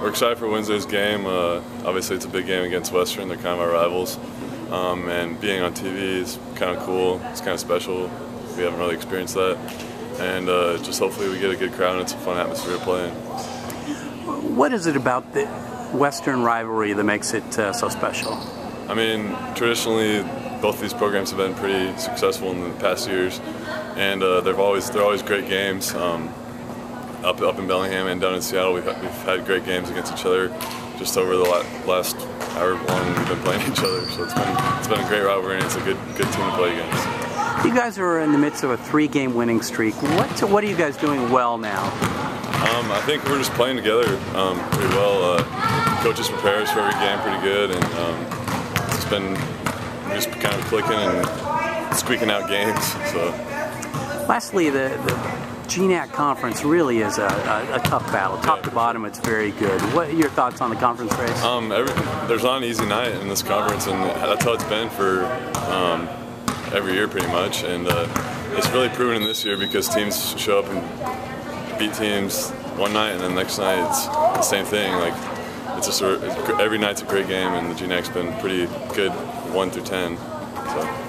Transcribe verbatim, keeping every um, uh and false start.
We're excited for Wednesday's game. Uh, obviously, it's a big game against Western. They're kind of our rivals. Um, and being on T V is kind of cool. It's kind of special. We haven't really experienced that. And uh, just hopefully we get a good crowd and it's a fun atmosphere to play in. What is it about the Western rivalry that makes it uh, so special? I mean, traditionally, both these programs have been pretty successful in the past years. And uh, they've always, they're always great games. Um, Up, up in Bellingham and down in Seattle, we've, we've had great games against each other just over the last hour long we've been playing each other. So it's been, it's been a great rivalry and it's a good, good team to play against. You guys are in the midst of a three-game winning streak. What, what are you guys doing well now? Um, I think we're just playing together um, pretty well. Uh, coaches prepare us for every game pretty good, and um, it's been just kind of clicking and squeaking out games. So. Lastly, the, the G NAC conference really is a, a, a tough battle. Top to bottom, it's very good. What are your thoughts on the conference race? Um, every, there's not an easy night in this conference, and that's how it's been for um, every year pretty much. And uh, it's really proven in this year because teams show up and beat teams one night, and then next night it's the same thing. Like it's just a, every night's a great game, and the G NAC's been pretty good, one through ten. So.